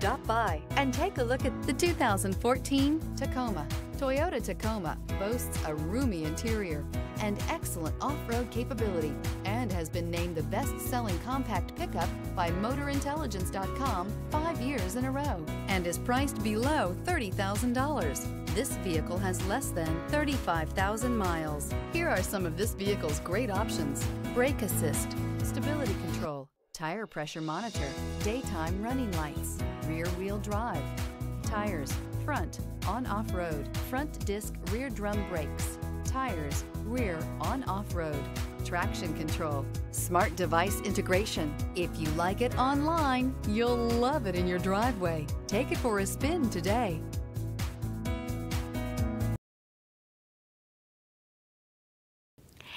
Stop by and take a look at the 2014 Tacoma. Toyota Tacoma boasts a roomy interior and excellent off-road capability, and has been named the best-selling compact pickup by MotorIntelligence.com 5 years in a row, and is priced below $30,000. This vehicle has less than 35,000 miles. Here are some of this vehicle's great options: brake assist, stability control, tire pressure monitor, daytime running lights, rear-wheel drive, tires, front, on-off road, front disc rear drum brakes, tires, rear on-off road, traction control, smart device integration. If you like it online, you'll love it in your driveway. Take it for a spin today.